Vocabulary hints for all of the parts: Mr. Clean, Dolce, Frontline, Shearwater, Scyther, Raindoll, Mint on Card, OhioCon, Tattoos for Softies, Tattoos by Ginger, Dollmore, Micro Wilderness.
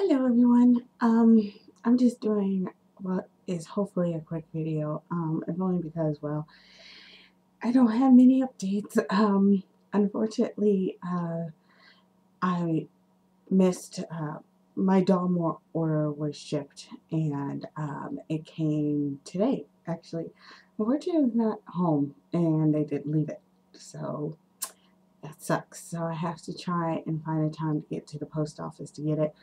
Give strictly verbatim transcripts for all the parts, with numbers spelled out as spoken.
Hello everyone. Um, I'm just doing what is hopefully a quick video. Um, if only because, well, I don't have many updates. Um, unfortunately, uh, I missed uh, my Dollmore order was shipped, and um, it came today. Actually, unfortunately, I was not home, and they didn't leave it. So that sucks. So I have to try and find a time to get to the post office to get it.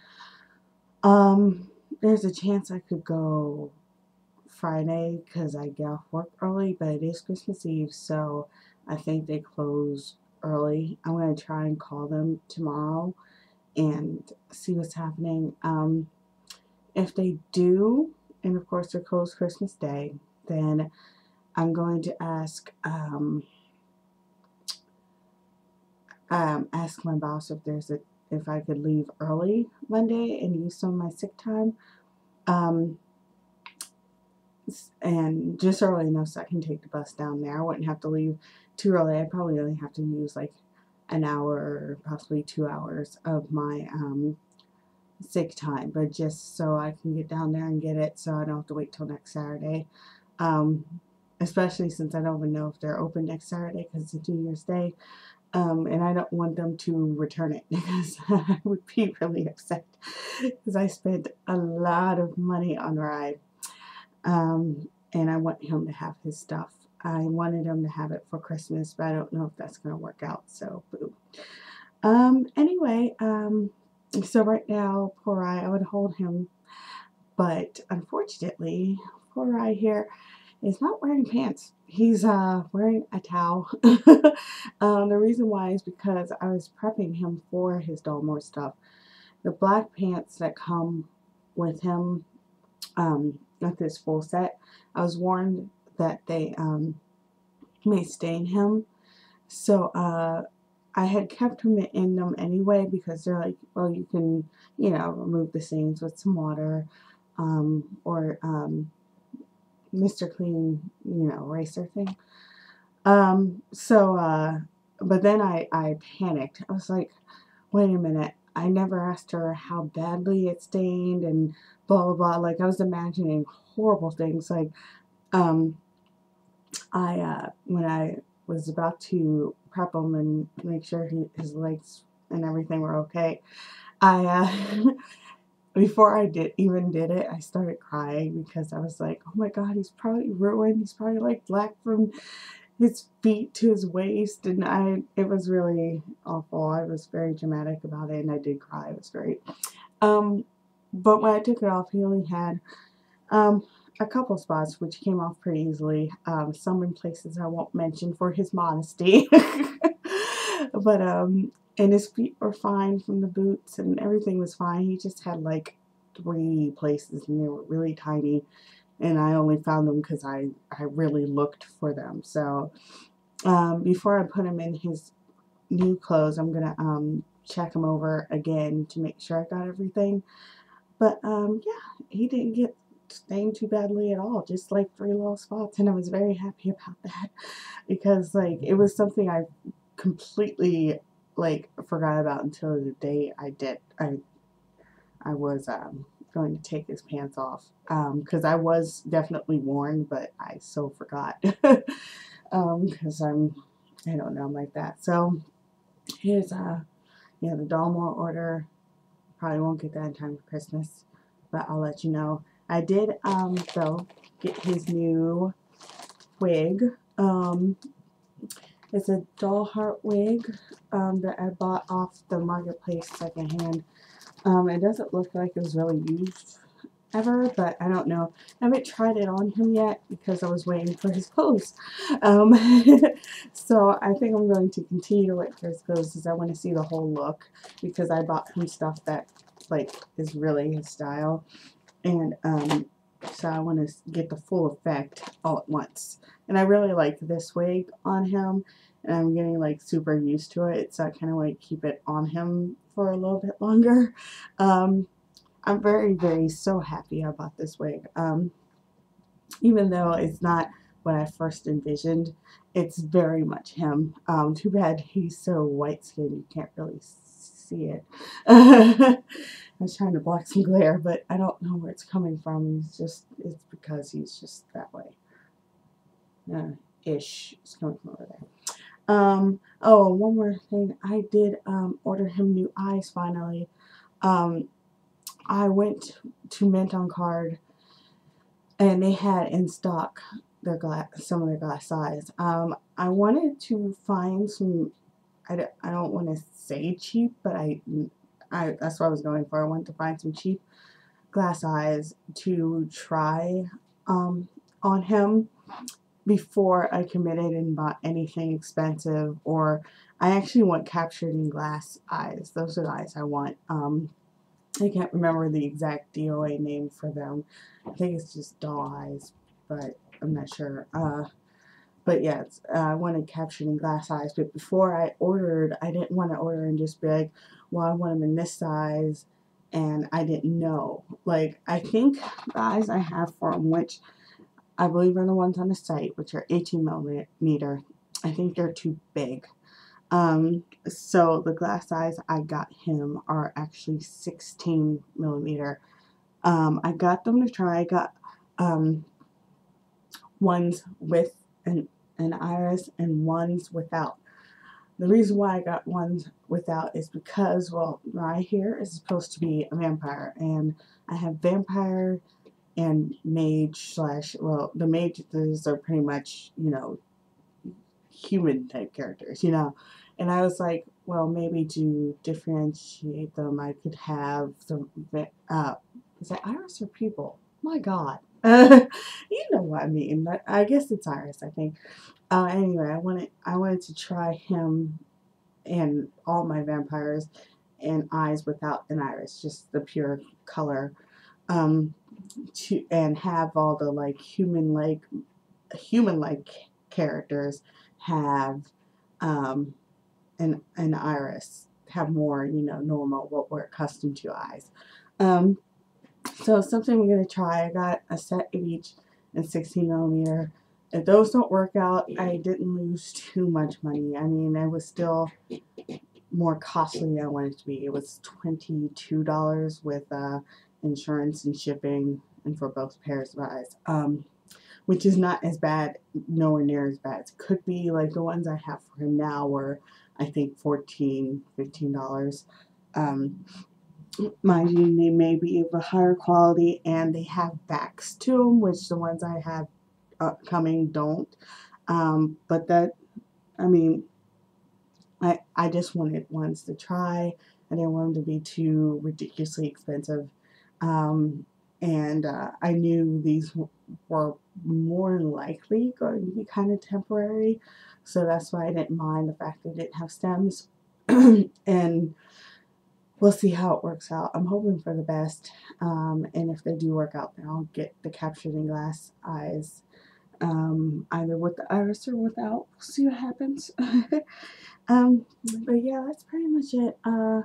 Um, there's a chance I could go Friday because I get off work early, but it is Christmas Eve, so I think they close early. I'm going to try and call them tomorrow and see what's happening. Um, if they do, and of course they're closed Christmas Day, then I'm going to ask, um, um, ask my boss if there's a if I could leave early Monday and use some of my sick time, um, and just early enough so I can take the bus down there. I wouldn't have to leave too early. I'd probably only have to use like an hour, possibly two hours of my um, sick time, but just so I can get down there and get it so I don't have to wait till next Saturday, um, especially since I don't even know if they're open next Saturday because it's New Year's Day. Um, and I don't want them to return it because I would be really upset because I spent a lot of money on Ride. Um, and I want him to have his stuff. I wanted him to have it for Christmas, but I don't know if that's going to work out. So, boo. Um, anyway, um, so right now, poor Rye, I would hold him. But unfortunately, poor Rye here is not wearing pants. He's uh, wearing a towel. um, the reason why is because I was prepping him for his Dollmore stuff. The black pants that come with him, um, with this full set, I was warned that they um, may stain him. So uh, I had kept him in them anyway because they're like, well, you can, you know, remove the stains with some water um, or um, Mister Clean, you know, eraser thing. Um, so, uh, but then I, I panicked. I was like, wait a minute. I never asked her how badly it stained and blah, blah, blah. Like, I was imagining horrible things. Like, um, I, uh, when I was about to prep him and make sure he, his legs and everything were okay, I, uh, before I did even did it, I started crying because I was like, oh my God, he's probably ruined. He's probably like black from his feet to his waist. And I, it was really awful. I was very dramatic about it and I did cry. It was great. Um, but when I took it off, he only had um, a couple spots, which came off pretty easily. Um, some in places I won't mention for his modesty. But, um, and his feet were fine from the boots and everything was fine. He just had like three places and they were really tiny. And I only found them because I, I really looked for them. So um, before I put him in his new clothes, I'm going to um, check him over again to make sure I got everything. But um, yeah, he didn't get stained too badly at all. Just like three little spots. And I was very happy about that because like it was something I completely like forgot about until the day I did. I I was um, going to take his pants off because um, I was definitely warned, but I so forgot because um, I'm I don't know, I'm like that. So here's uh yeah the Dollmore order. Probably won't get that in time for Christmas, but I'll let you know. I did um though get his new wig. Um, It's a doll heart wig um, that I bought off the marketplace secondhand. Um, it doesn't look like it was really used ever, but I don't know. I haven't tried it on him yet because I was waiting for his clothes. Um, so I think I'm going to continue to wait for his clothes because I want to see the whole look because I bought him stuff that like is really his style. And um, so I want to get the full effect all at once. And I really like this wig on him. And I'm getting like super used to it. So I kind of like keep it on him for a little bit longer. Um, I'm very, very so happy I bought this wig. Um, even though it's not what I first envisioned, it's very much him. Um, too bad he's so white skinned you can't really see it. I was trying to block some glare, but I don't know where it's coming from. He's just, it's because he's just that way. Uh, ish. It's coming from over there. Um, oh, one more thing. I did um, order him new eyes finally. Um, I went to Mint on Card and they had in stock their glass, some of their glass eyes. Um, I wanted to find some, I don't, I don't want to say cheap, but I, I, that's what I was going for. I wanted to find some cheap glass eyes to try um, on him before I committed and bought anything expensive. Or I actually want captured in glass eyes. Those are the eyes I want. Um, I can't remember the exact D O A name for them. I think it's just doll eyes, but I'm not sure. Uh, but yeah, it's, uh, I wanted captured in glass eyes. But before I ordered, I didn't want to order and just be like, well, I want them in this size, and I didn't know. Like, I think the eyes I have for them, which I believe are the ones on the site, which are eighteen millimeter. I think they're too big. Um, so the glass eyes I got him are actually sixteen millimeter. Um, I got them to try. I got um, ones with an, an iris and ones without. The reason why I got ones without is because, well, right here is supposed to be a vampire, and I have vampire and mage slash, well, the mages are pretty much, you know, human type characters, you know. And I was like, well, maybe to differentiate them, I could have some, uh, is that iris or people? My God. You know what I mean. I guess it's iris, I think. Uh, anyway, I wanted, I wanted to try him and all my vampires and eyes without an iris, just the pure color. Um, to and have all the like human like human like characters have um, an an iris, have more, you know, normal what we're accustomed to eyes. Um, so something we're gonna try. I got a set of each and sixteen millimeter. If those don't work out, I didn't lose too much money. I mean, it was still more costly than I wanted it to be. It was twenty-two dollars with uh, insurance and shipping, and for both pairs of eyes, um, which is not as bad, nowhere near as bad. It could be like the ones I have for him now were, I think, fourteen, fifteen dollars. Um, mind you, they may be of a higher quality, and they have backs to them, which the ones I have upcoming don't, um, but that, I mean, I I just wanted ones to try. I didn't want them to be too ridiculously expensive, um, and uh, I knew these were more likely going to be kind of temporary, so that's why I didn't mind the fact they didn't have stems, and we'll see how it works out. I'm hoping for the best, um, and if they do work out, then I'll get the captured in glass eyes, um, either with the iris or without. We'll see what happens. um, but yeah, that's pretty much it. Uh,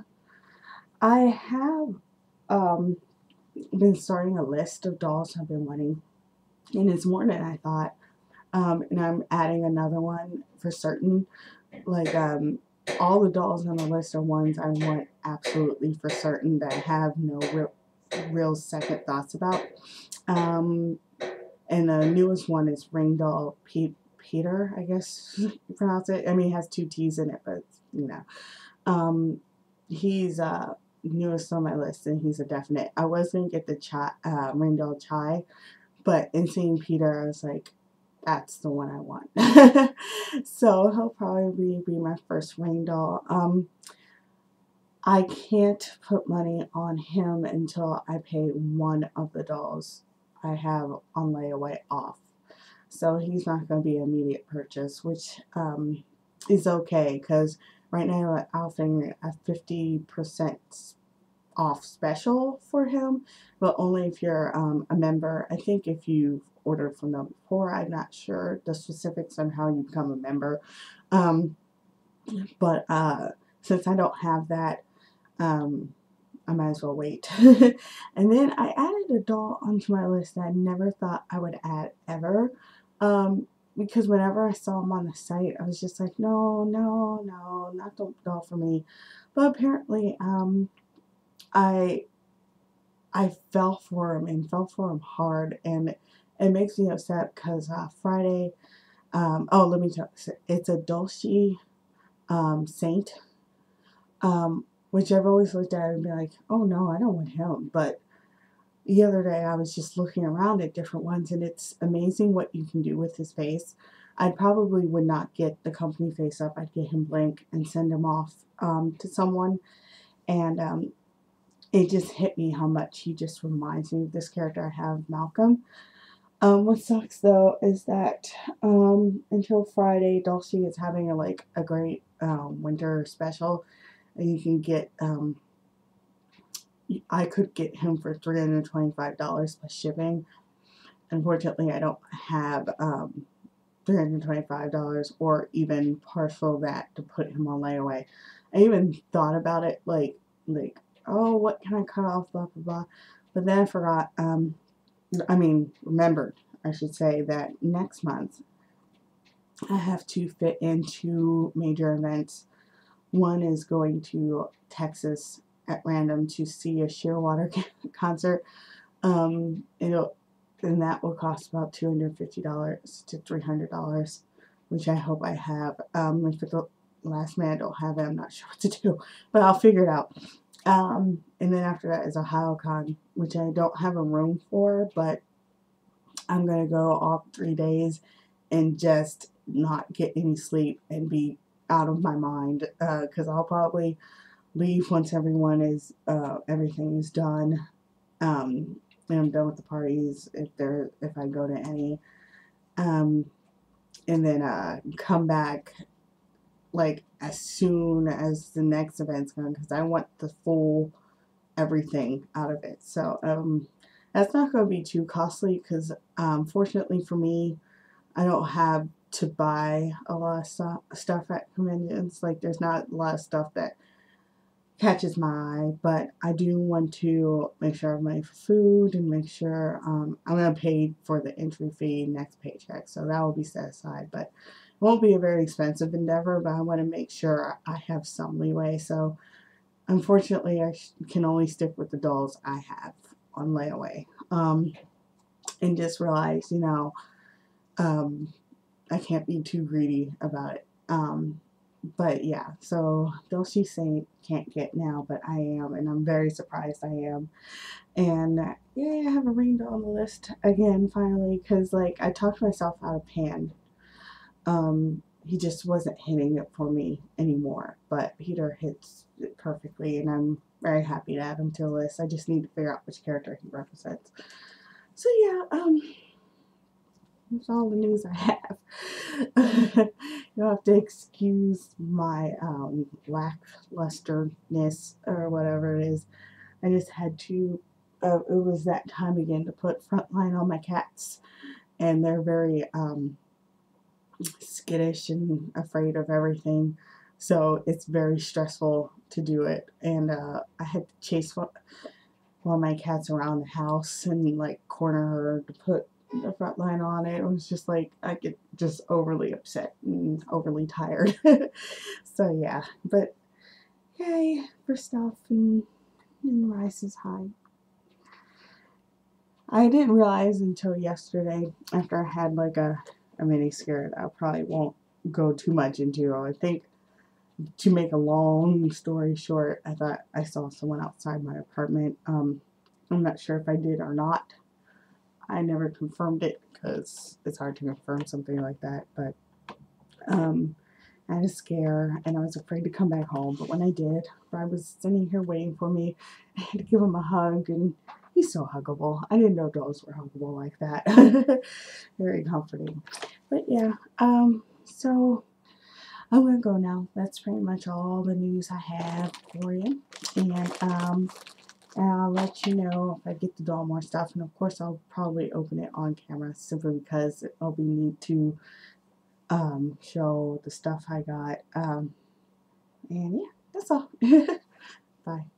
I have um, been starting a list of dolls I've been wanting, and it's more than I thought, um, and I'm adding another one for certain. Like, um, all the dolls on the list are ones I want absolutely for certain that I have no real, real second thoughts about. Um, and the newest one is Raindoll Pe Peter, I guess you pronounce it. I mean, it has two T's in it, but it's, you know. Um, he's uh, newest on my list, and he's a definite. I was going to get the chai, uh, Raindoll Chai, but in seeing Peter, I was like, that's the one I want. So he'll probably be my first Rain Doll. Um, I can't put money on him until I pay one of the dolls I have on layaway off. So he's not going to be an immediate purchase, which um, is okay, because right now I'm offering a fifty percent off special for him, but only if you're um, a member. I think if you ordered from them before, I'm not sure the specifics on how you become a member, um, but uh, since I don't have that, um, I might as well wait. And then I added a doll onto my list that I never thought I would add ever, um, because whenever I saw him on the site, I was just like, no, no, no, not the doll for me. But apparently um, I I fell for him and fell for him hard, and it makes me upset because uh, Friday, um, oh, let me talk, it's a Dolce um, saint, um, which I've always looked at and be like, oh no, I don't want him, but the other day I was just looking around at different ones, and it's amazing what you can do with his face. I probably would not get the company face up. I'd get him blank and send him off um, to someone, and um, it just hit me how much he just reminds me of this character I have, Malcolm. Um, what sucks though is that um, until Friday, Dolce is having a, like a great uh, winter special, and you can get. Um, I could get him for three hundred twenty-five dollars plus shipping. Unfortunately, I don't have um, three hundred twenty-five dollars or even partial that to put him on layaway. I even thought about it, like, like, oh, what can I cut off, blah, blah, blah. But then I forgot, um, I mean, remembered, I should say, that next month I have to fit in two major events. One is going to Texas at random to see a Shearwater concert, um, it'll, and that will cost about two hundred fifty dollars to three hundred dollars, which I hope I have. Um, if it's the last minute I don't have it, I'm not sure what to do, but I'll figure it out. Um, and then after that is OhioCon, which I don't have a room for, but I'm gonna go all three days and just not get any sleep and be out of my mind, uh, because I'll probably leave once everyone is uh, everything is done, um, and I'm done with the parties if there if I go to any, um, and then uh, come back like as soon as the next event's gone, because I want the full everything out of it. So um, that's not going to be too costly, because um, fortunately for me, I don't have to buy a lot of st stuff at conventions. Like, there's not a lot of stuff that catches my eye, but I do want to make sure I have money for food and make sure um, I'm going to pay for the entry fee next paycheck, so that will be set aside, but it won't be a very expensive endeavor, but I want to make sure I have some leeway. So unfortunately I can only stick with the dolls I have on layaway, um, and just realize, you know, um, I can't be too greedy about it. um, But yeah, so Dolce Saint can't get now, but I am, and I'm very surprised I am. And uh, yeah, I have a Raindoll on the list again, finally, because like I talked myself out of Pan. Um, he just wasn't hitting it for me anymore, but Peter hits it perfectly, and I'm very happy to have him to the list. I just need to figure out which character he represents. So yeah, um... that's all the news I have. You'll have to excuse my um, lackluster-ness or whatever it is. I just had to, uh, it was that time again to put Frontline on my cats. And they're very um, skittish and afraid of everything. So it's very stressful to do it. And uh, I had to chase one, one of my cats around the house and like corner her to put the Frontline on it. It was just like I get just overly upset and overly tired. So yeah, but yay for stuff, and, and rice is high. I didn't realize until yesterday, after I had like a, a mini skirt. I probably won't go too much into it. I think to make a long story short, I thought I saw someone outside my apartment. Um, I'm not sure if I did or not. I never confirmed it because it's hard to confirm something like that, but um, I had a scare and I was afraid to come back home, but when I did, Brad was sitting here waiting for me. I had to give him a hug, and he's so huggable. I didn't know dogs were huggable like that. Very comforting. But yeah, um, so I'm going to go now. That's pretty much all the news I have for you, and um... and I'll let you know if I get the Dollmore stuff. And of course, I'll probably open it on camera simply because it'll be neat to um, show the stuff I got. Um, and yeah, that's all. Bye.